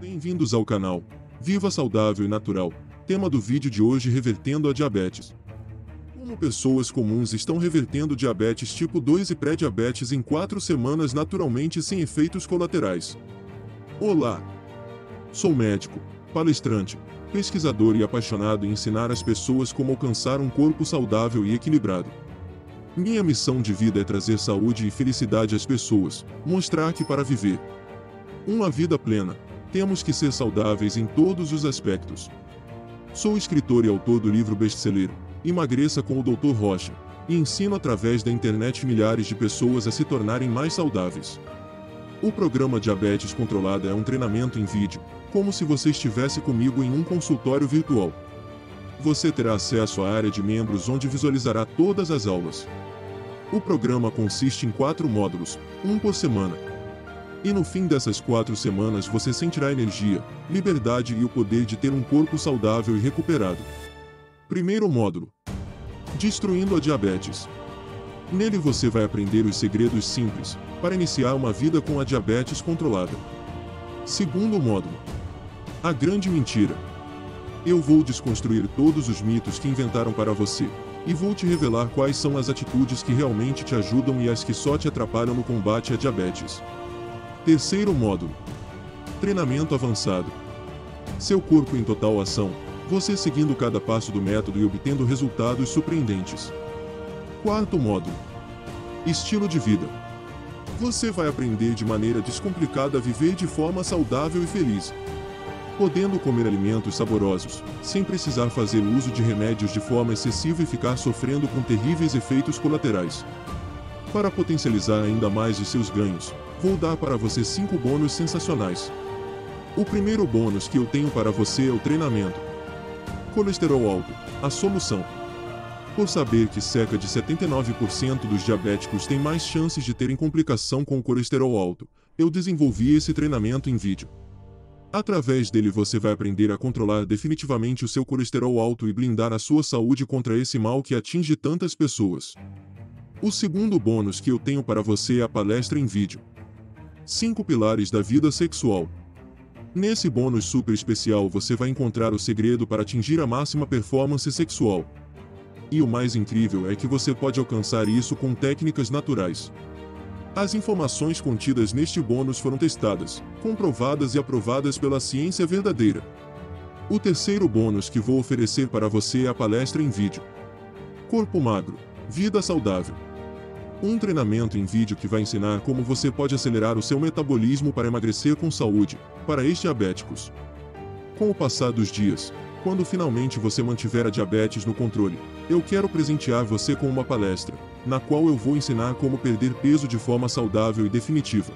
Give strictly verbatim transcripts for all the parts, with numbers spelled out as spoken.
Bem-vindos ao canal Viva Saudável e Natural. Tema do vídeo de hoje: revertendo a diabetes. Como pessoas comuns estão revertendo diabetes tipo dois e pré-diabetes em quatro semanas naturalmente sem efeitos colaterais. Olá! Sou médico, palestrante, pesquisador e apaixonado em ensinar as pessoas como alcançar um corpo saudável e equilibrado. Minha missão de vida é trazer saúde e felicidade às pessoas, mostrar que para viver uma vida plena, temos que ser saudáveis em todos os aspectos. Sou escritor e autor do livro best-seller Emagreça com o doutor Rocha, e ensino através da internet milhares de pessoas a se tornarem mais saudáveis. O programa Diabetes Controlada é um treinamento em vídeo, como se você estivesse comigo em um consultório virtual. Você terá acesso à área de membros onde visualizará todas as aulas. O programa consiste em quatro módulos, um por semana. E no fim dessas quatro semanas você sentirá energia, liberdade e o poder de ter um corpo saudável e recuperado. Primeiro módulo: Destruindo a diabetes. Nele você vai aprender os segredos simples para iniciar uma vida com a diabetes controlada. Segundo módulo: A grande mentira. Eu vou desconstruir todos os mitos que inventaram para você, e vou te revelar quais são as atitudes que realmente te ajudam e as que só te atrapalham no combate à diabetes. Terceiro módulo: Treinamento avançado. Seu corpo em total ação, você seguindo cada passo do método e obtendo resultados surpreendentes. Quarto módulo: Estilo de vida. Você vai aprender de maneira descomplicada a viver de forma saudável e feliz, podendo comer alimentos saborosos, sem precisar fazer uso de remédios de forma excessiva e ficar sofrendo com terríveis efeitos colaterais. Para potencializar ainda mais os seus ganhos, vou dar para você cinco bônus sensacionais. O primeiro bônus que eu tenho para você é o treinamento Colesterol alto, a solução. Por saber que cerca de setenta e nove por cento dos diabéticos têm mais chances de terem complicação com o colesterol alto, eu desenvolvi esse treinamento em vídeo. Através dele você vai aprender a controlar definitivamente o seu colesterol alto e blindar a sua saúde contra esse mal que atinge tantas pessoas. O segundo bônus que eu tenho para você é a palestra em vídeo Cinco Pilares da Vida Sexual. Nesse bônus super especial você vai encontrar o segredo para atingir a máxima performance sexual. E o mais incrível é que você pode alcançar isso com técnicas naturais. As informações contidas neste bônus foram testadas, comprovadas e aprovadas pela ciência verdadeira. O terceiro bônus que vou oferecer para você é a palestra em vídeo Corpo Magro, Vida Saudável. Um treinamento em vídeo que vai ensinar como você pode acelerar o seu metabolismo para emagrecer com saúde, para ex-diabéticos. Com o passar dos dias, quando finalmente você mantiver a diabetes no controle, eu quero presentear você com uma palestra, na qual eu vou ensinar como perder peso de forma saudável e definitiva.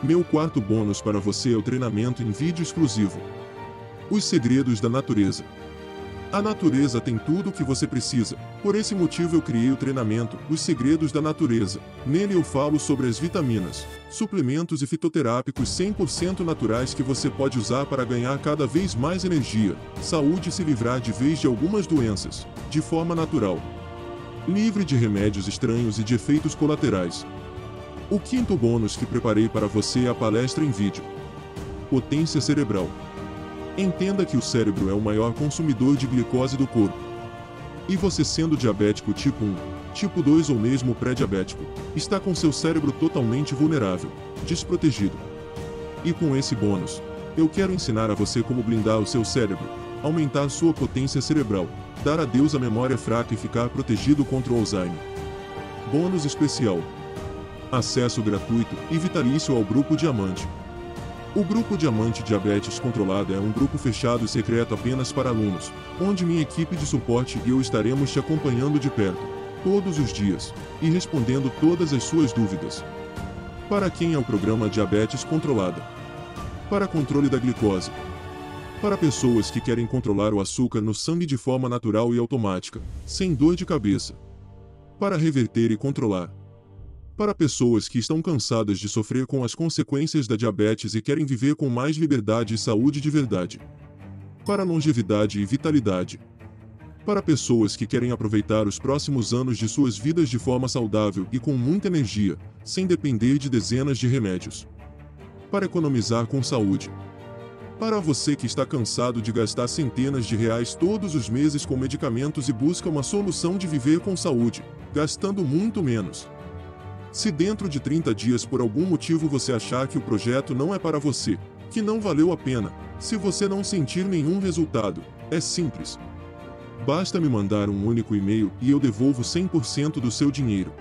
Meu quarto bônus para você é o treinamento em vídeo exclusivo Os Segredos da Natureza. A natureza tem tudo o que você precisa. Por esse motivo eu criei o treinamento Os Segredos da Natureza. Nele eu falo sobre as vitaminas, suplementos e fitoterápicos cem por cento naturais que você pode usar para ganhar cada vez mais energia, saúde e se livrar de vez de algumas doenças, de forma natural, livre de remédios estranhos e de efeitos colaterais. O quinto bônus que preparei para você é a palestra em vídeo Potência Cerebral. Entenda que o cérebro é o maior consumidor de glicose do corpo. E você, sendo diabético tipo um, tipo dois ou mesmo pré-diabético, está com seu cérebro totalmente vulnerável, desprotegido. E com esse bônus, eu quero ensinar a você como blindar o seu cérebro, aumentar sua potência cerebral, dar adeus à memória fraca e ficar protegido contra o Alzheimer. Bônus especial: acesso gratuito e vitalício ao Grupo Diamante. O Grupo Diamante Diabetes Controlada é um grupo fechado e secreto apenas para alunos, onde minha equipe de suporte e eu estaremos te acompanhando de perto, todos os dias, e respondendo todas as suas dúvidas. Para quem é o programa Diabetes Controlada? Para controle da glicose. Para pessoas que querem controlar o açúcar no sangue de forma natural e automática, sem dor de cabeça. Para reverter e controlar. Para pessoas que estão cansadas de sofrer com as consequências da diabetes e querem viver com mais liberdade e saúde de verdade. Para longevidade e vitalidade. Para pessoas que querem aproveitar os próximos anos de suas vidas de forma saudável e com muita energia, sem depender de dezenas de remédios. Para economizar com saúde. Para você que está cansado de gastar centenas de reais todos os meses com medicamentos e busca uma solução de viver com saúde, gastando muito menos. Se dentro de trinta dias por algum motivo você achar que o projeto não é para você, que não valeu a pena, se você não sentir nenhum resultado, é simples. Basta me mandar um único e-mail e eu devolvo cem por cento do seu dinheiro.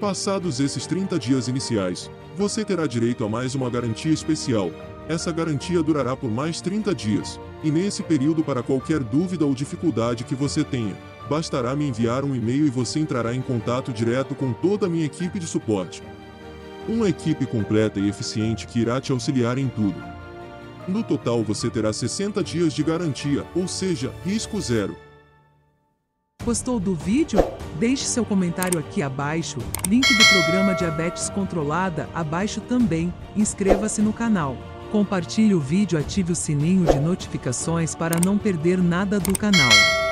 Passados esses trinta dias iniciais, você terá direito a mais uma garantia especial. Essa garantia durará por mais trinta dias, e nesse período, para qualquer dúvida ou dificuldade que você tenha, bastará me enviar um e-mail e você entrará em contato direto com toda a minha equipe de suporte. Uma equipe completa e eficiente que irá te auxiliar em tudo. No total você terá sessenta dias de garantia, ou seja, risco zero. Gostou do vídeo? Deixe seu comentário aqui abaixo, link do programa Diabetes Controlada abaixo também, inscreva-se no canal. Compartilhe o vídeo, ative o sininho de notificações para não perder nada do canal.